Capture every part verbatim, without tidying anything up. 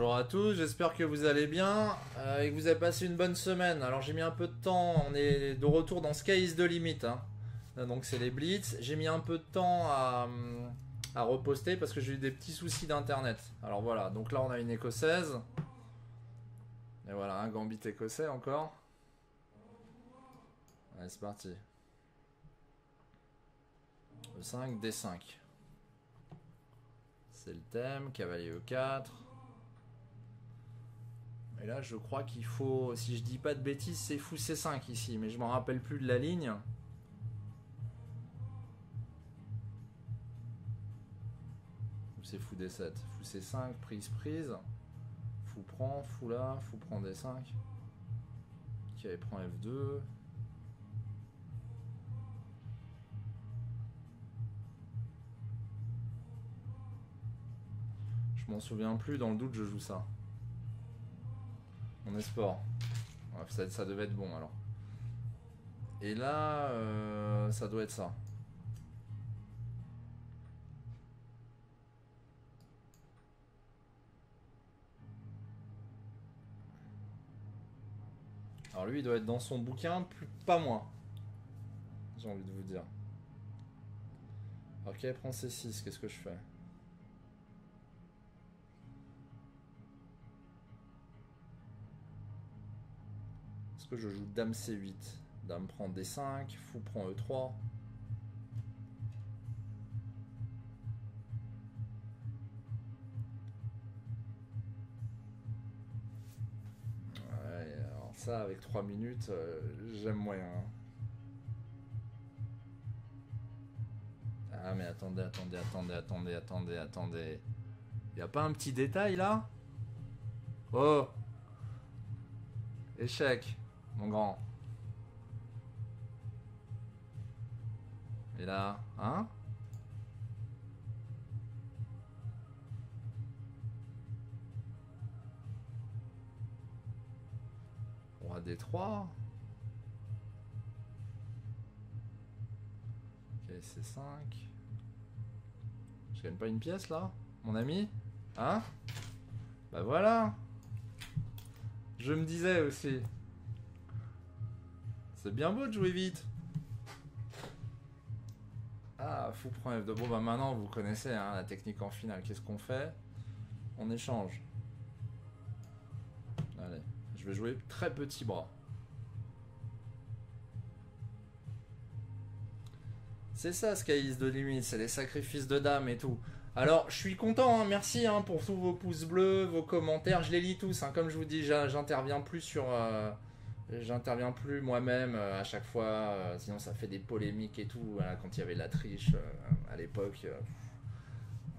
Bonjour à tous, j'espère que vous allez bien euh, et que vous avez passé une bonne semaine. Alors j'ai mis un peu de temps, on est de retour dans Sky Is the Limit, hein. Donc c'est les blitz. J'ai mis un peu de temps à, à reposter parce que j'ai eu des petits soucis d'internet. Alors voilà, donc là on a une écossaise. Et voilà, un gambit écossais encore. Allez, c'est parti. E cinq, D cinq. C'est le thème, cavalier E quatre. Et là, je crois qu'il faut, si je dis pas de bêtises, c'est fou C cinq ici, mais je m'en rappelle plus de la ligne. C'est fou D sept, fou C cinq, prise, prise. Fou prend, fou là, fou prend D cinq. Ok, prend F deux. Je m'en souviens plus, dans le doute, je joue ça. On est sport. Ouais, ça, ça devait être bon alors. Et là, euh, ça doit être ça. Alors lui, il doit être dans son bouquin, plus, pas moi. J'ai envie de vous dire. Ok, prends C six, qu'est-ce que je fais ? Que je joue dame C huit, dame prend D cinq, fou prend E trois. Ouais, alors ça avec trois minutes, euh, j'aime moyen. Ah mais attendez, attendez, attendez, attendez, attendez, attendez. Y a pas un petit détail là? Oh! Échec. Mon grand. Et là, hein? Roi D trois. Ok, C cinq. Je gagne pas une pièce là, mon ami? Hein? Bah voilà. Je me disais aussi. C'est bien beau de jouer vite. Ah, fou prend F deux. Bon, bah maintenant, vous connaissez hein, la technique en finale. Qu'est-ce qu'on fait? On échange. Allez, je vais jouer très petit bras. C'est ça, Sky Is the Limit. C'est les sacrifices de dames et tout. Alors, je suis content. Hein, merci hein, pour tous vos pouces bleus, vos commentaires. Je les lis tous. Hein. Comme je vous dis, j'interviens plus sur... Euh... J'interviens plus moi-même euh, à chaque fois, euh, sinon ça fait des polémiques et tout, voilà, quand il y avait la triche euh, à l'époque, euh,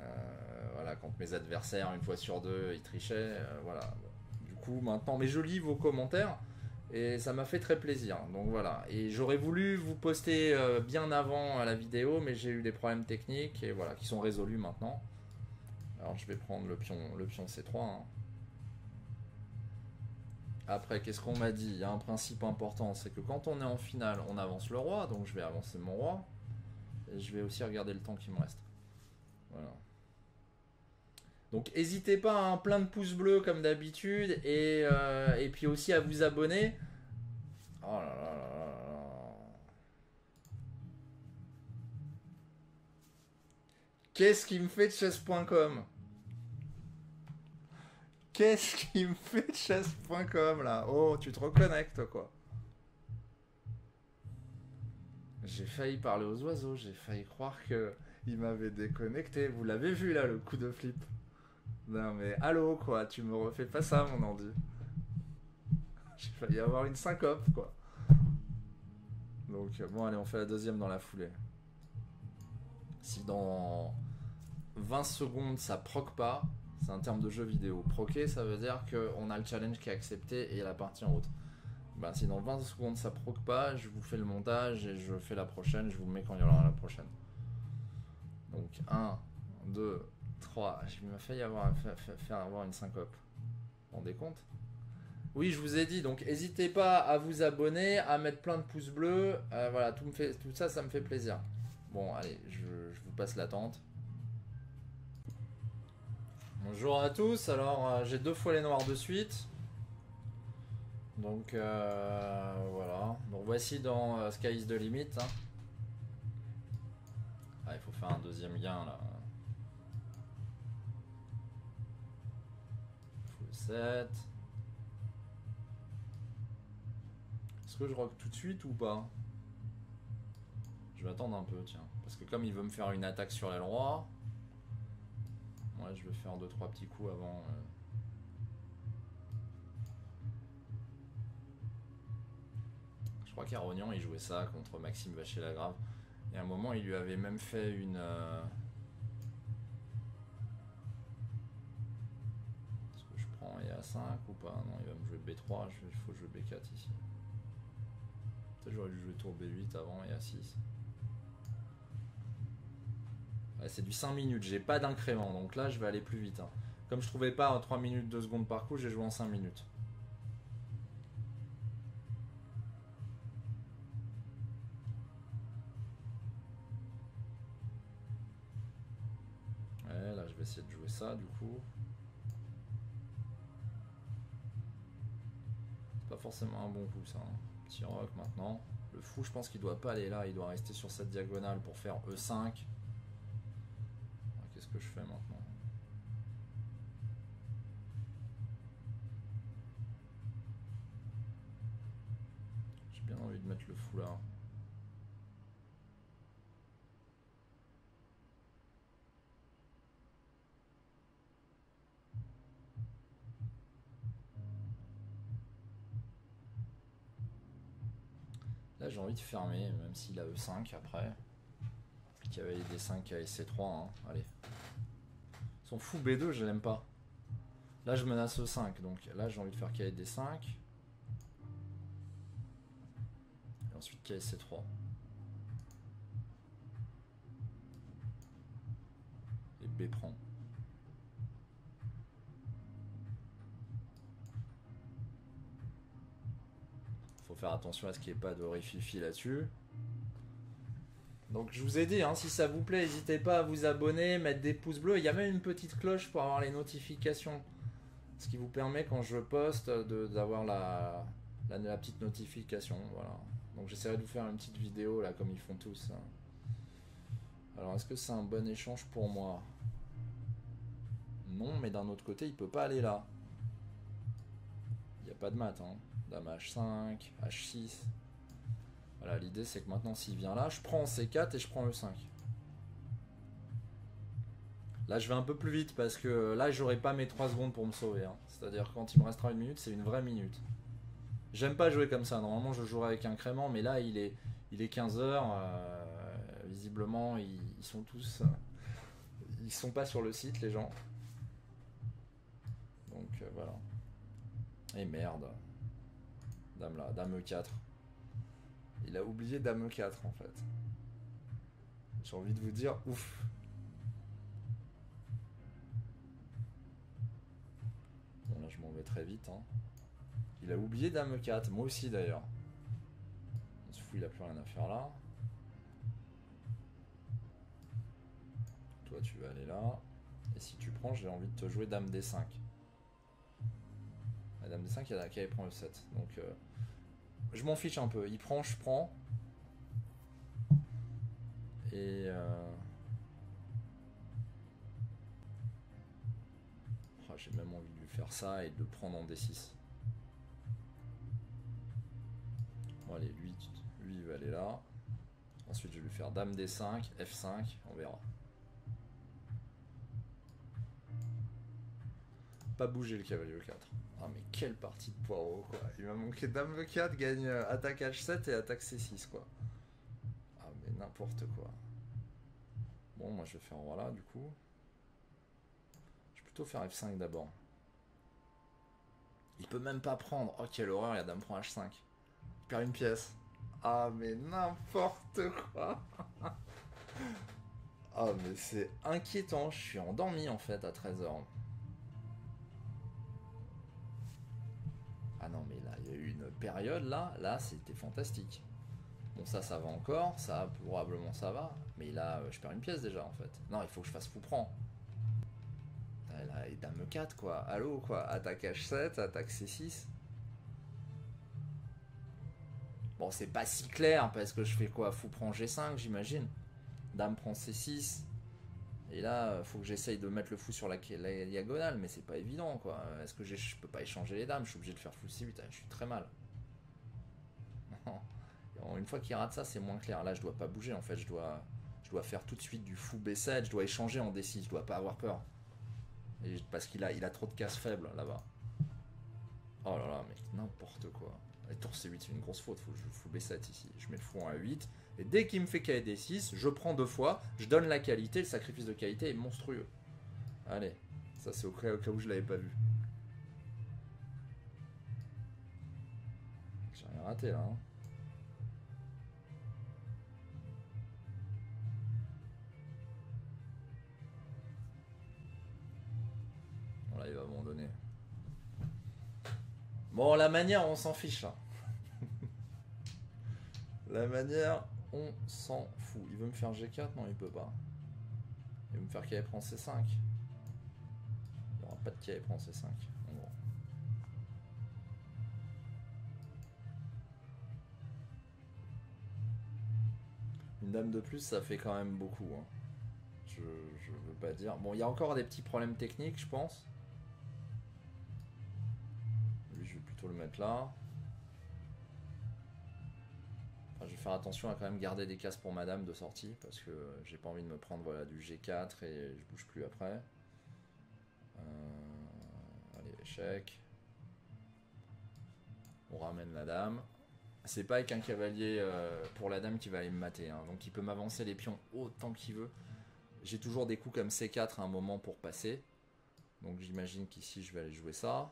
euh, voilà, quand mes adversaires, une fois sur deux, ils trichaient, euh, voilà. Du coup, maintenant, mais je lis vos commentaires et ça m'a fait très plaisir, donc voilà. Et j'aurais voulu vous poster euh, bien avant la vidéo, mais j'ai eu des problèmes techniques et voilà, qui sont résolus maintenant. Alors je vais prendre le pion, le pion C trois, hein. Après, qu'est-ce qu'on m'a dit? Il y a un principe important, c'est que quand on est en finale, on avance le roi, donc je vais avancer mon roi. Et je vais aussi regarder le temps qui me reste. Voilà. Donc, n'hésitez pas à un plein de pouces bleus, comme d'habitude, et, euh, et puis aussi à vous abonner. Oh là là là là là. Qu'est-ce qui me fait de chess point com? Qu'est-ce qui me fait de chess point com là? Oh, tu te reconnectes quoi. J'ai failli parler aux oiseaux, j'ai failli croire qu'il m'avait déconnecté. Vous l'avez vu là, le coup de flip? Non mais allô quoi, tu me refais pas ça mon ordi. J'ai failli avoir une syncope quoi. Donc bon allez, on fait la deuxième dans la foulée. Si dans vingt secondes ça proc pas... C'est un terme de jeu vidéo. Proquer, ça veut dire qu'on a le challenge qui est accepté et la partie en route. Ben, si dans vingt secondes ça proque pas, je vous fais le montage et je fais la prochaine, je vous mets quand il y aura la prochaine. Donc un, deux, trois. Je m'ai failli avoir, faire avoir une syncope. Vous vous rendez compte? Oui, je vous ai dit, donc n'hésitez pas à vous abonner, à mettre plein de pouces bleus. Euh, voilà, tout, me fait, tout ça, ça me fait plaisir. Bon, allez, je, je vous passe l'attente. Bonjour à tous, alors euh, j'ai deux fois les noirs de suite. Donc euh, voilà, donc voici dans euh, Sky Is the Limit. Hein. Ah, il faut faire un deuxième gain là. Full sept. Est-ce que je rock tout de suite ou pas? Je vais attendre un peu, tiens. Parce que comme il veut me faire une attaque sur l'aile roi, moi je vais faire deux trois petits coups avant. Euh... Je crois qu'Aronian il jouait ça contre Maxime Vachelagrave. Et à un moment il lui avait même fait une... Euh... Est-ce que je prends E A cinq ou pas? Non, il va me jouer B trois, il faut jouer B quatre ici. Peut-être j'aurais dû jouer tour B huit avant et A six. Ouais, c'est du cinq minutes, j'ai pas d'incrément, donc là je vais aller plus vite. Hein. Comme je trouvais pas en trois minutes, deux secondes par coup, j'ai joué en cinq minutes. Ouais, là je vais essayer de jouer ça du coup. C'est pas forcément un bon coup ça. Hein. Petit rock maintenant. Le fou, je pense qu'il doit pas aller là, il doit rester sur cette diagonale pour faire E cinq. Qu'est-ce que je fais maintenant? J'ai bien envie de mettre le fou là. Là j'ai envie de fermer, même s'il a E cinq après. Cavalier D cinq, Cavalier C trois, hein. Allez. Son fou B deux, je l'aime pas. Là je menace E cinq, donc là j'ai envie de faire Cavalier D cinq. Et ensuite Cavalier C trois. Et B prend. Faut faire attention à ce qu'il n'y ait pas de rififi là-dessus. Donc je vous ai dit, hein, si ça vous plaît, n'hésitez pas à vous abonner, mettre des pouces bleus. Il y a même une petite cloche pour avoir les notifications. Ce qui vous permet, quand je poste, d'avoir la, la, la petite notification. Voilà. Donc j'essaierai de vous faire une petite vidéo, là, comme ils font tous. Alors, est-ce que c'est un bon échange pour moi? Non, mais d'un autre côté, il ne peut pas aller là. Il n'y a pas de maths. Hein. Dame H cinq, H six... Voilà, l'idée c'est que maintenant s'il vient là, je prends C quatre et je prends E cinq. Là je vais un peu plus vite parce que là j'aurai pas mes trois secondes pour me sauver. Hein. C'est-à-dire quand il me restera une minute, c'est une vraie minute. J'aime pas jouer comme ça, normalement je jouerai avec un crément, mais là il est, il est quinze heures, euh, visiblement ils, ils sont tous... Euh, ils sont pas sur le site les gens. Donc euh, voilà. Et merde. Dame là, dame E quatre. Il a oublié dame E quatre en fait. J'ai envie de vous dire ouf. Bon là je m'en vais très vite. Hein. Il a oublié dame E quatre, moi aussi d'ailleurs. On se fout, il a plus rien à faire là. Toi tu vas aller là. Et si tu prends, j'ai envie de te jouer dame D cinq. La dame D cinq, il y a qui prend E sept. Donc euh, je m'en fiche un peu, il prend, je prends. Et euh... oh, j'ai même envie de lui faire ça et de le prendre en D six. Bon allez, lui, lui il va aller là. Ensuite je vais lui faire dame D cinq, F cinq, on verra. Pas bouger le cavalier E quatre. Ah mais quelle partie de poireau quoi. Il m'a manqué dame E quatre, gagne euh, attaque H sept et attaque C six quoi. Ah mais n'importe quoi. Bon moi je vais faire roi là du coup. Je vais plutôt faire F cinq d'abord. Il peut même pas prendre. Oh quelle horreur, il y a dame prend H cinq. Il perd une pièce. Ah mais n'importe quoi. Ah mais c'est inquiétant, je suis endormi en fait à treize heures. Ah non mais là, il y a eu une période là, là c'était fantastique. Bon ça, ça va encore, ça probablement ça va, mais là je perds une pièce déjà en fait. Non, il faut que je fasse fou prend. Ah la dame quatre, quoi. Allô, quoi. Attaque H sept, attaque C six. Bon, c'est pas si clair, parce que je fais quoi? Fou prend G cinq, j'imagine. Dame prend C six. Et là, faut que j'essaye de mettre le fou sur la, la diagonale, mais c'est pas évident, quoi. Est-ce que je peux pas échanger les dames? Je suis obligé de faire fou C huit, je suis très mal. Une fois qu'il rate ça, c'est moins clair. Là, je dois pas bouger, en fait. Je dois, je dois faire tout de suite du fou B sept. Je dois échanger en D six. Je dois pas avoir peur. Et parce qu'il a, il a trop de cases faibles, là-bas. Oh là là, mais n'importe quoi. Et tour C huit, c'est une grosse faute. Faut que je joue fou B sept ici. Je mets le fou en A huit. Et dès qu'il me fait K et D six, je prends deux fois. Je donne la qualité. Le sacrifice de qualité est monstrueux. Allez. Ça, c'est au cas où je l'avais pas vu. J'ai rien raté, là, hein. Là, il va abandonner. Bon, la manière, on s'en fiche, là. La manière, on s'en fout. Il veut me faire G quatre? Non, il peut pas. Il veut me faire K prend C cinq. Il n'y aura pas de K prend C cinq, en gros. Une dame de plus, ça fait quand même beaucoup, hein. Je, je veux pas dire. Bon, il y a encore des petits problèmes techniques, je pense. Je vais plutôt le mettre là. Enfin, je vais faire attention à quand même garder des cases pour madame de sortie, parce que j'ai pas envie de me prendre, voilà, du G quatre et je bouge plus après. Euh, allez, échec. On ramène la dame. C'est pas avec un cavalier euh, pour la dame qui va aller me mater, hein. Donc il peut m'avancer les pions autant qu'il veut. J'ai toujours des coups comme C quatre à un moment pour passer. Donc j'imagine qu'ici je vais aller jouer ça.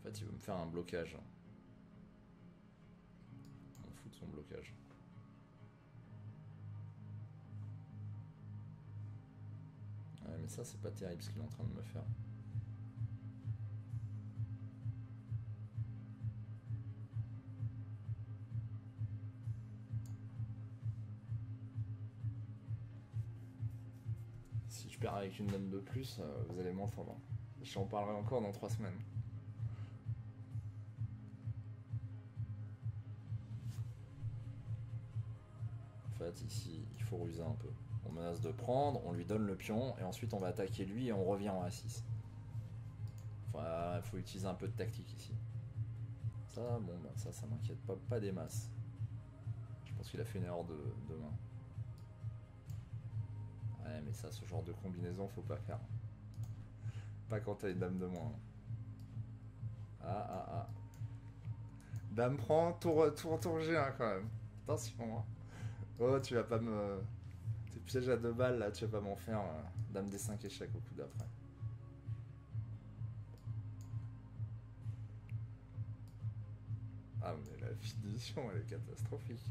En fait, il veut me faire un blocage. On fout de son blocage. Ouais, mais ça, c'est pas terrible ce qu'il est en train de me faire. Si je perds avec une dame de plus, vous allez m'entendre. J'en parlerai encore dans trois semaines. En fait, ici, il faut ruser un peu. On menace de prendre, on lui donne le pion, et ensuite on va attaquer lui et on revient en A six. Enfin, il faut utiliser un peu de tactique ici. Ça, bon, ben ça, ça m'inquiète pas, pas des masses. Je pense qu'il a fait une erreur de, de main. Ouais, mais ça, ce genre de combinaison, faut pas faire. Pas quand t'as une dame de moins. Ah, ah, ah. Dame prend, tour, tour, tour G un quand même. Attention, hein. Oh, tu vas pas me... T'es piège à deux balles, là, tu vas pas m'en faire. Dame D cinq échec au coup d'après. Ah, mais la finition, elle est catastrophique.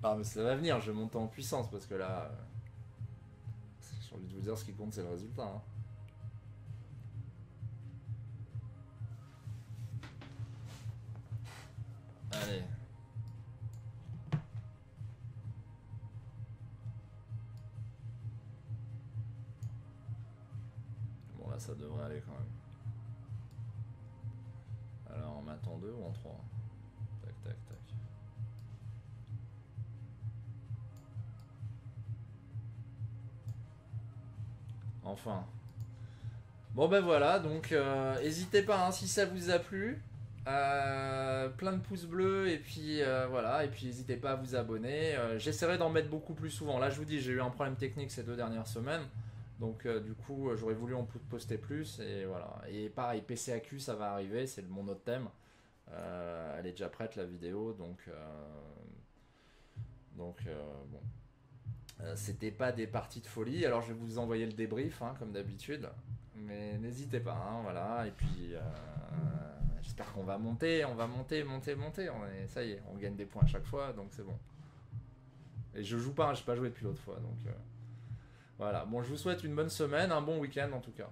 Ah, mais ça va venir, je vais monter en puissance, parce que là... J'ai envie de vous dire, ce qui compte, c'est le résultat, hein. Allez. Ça devrait aller quand même. Alors on met en deux ou en trois? Tac tac tac. Enfin. Bon ben voilà, donc euh, n'hésitez pas, hein, si ça vous a plu. Euh, plein de pouces bleus, et puis euh, voilà, et puis n'hésitez pas à vous abonner. Euh, j'essaierai d'en mettre beaucoup plus souvent. Là je vous dis, j'ai eu un problème technique ces deux dernières semaines. Donc euh, du coup, euh, j'aurais voulu en poster plus, et voilà. Et pareil, P C A Q, ça va arriver, c'est mon autre thème. Euh, elle est déjà prête, la vidéo, donc... Euh, donc, euh, bon. Euh, c'était pas des parties de folie, alors je vais vous envoyer le débrief, hein, comme d'habitude. Mais n'hésitez pas, hein, voilà. Et puis, euh, j'espère qu'on va monter, on va monter, monter, monter. On est, ça y est, on gagne des points à chaque fois, donc c'est bon. Et je joue pas, hein, j'ai pas joué depuis l'autre fois, donc... Euh, Voilà, bon, je vous souhaite une bonne semaine, un bon week-end en tout cas.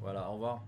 Voilà, au revoir.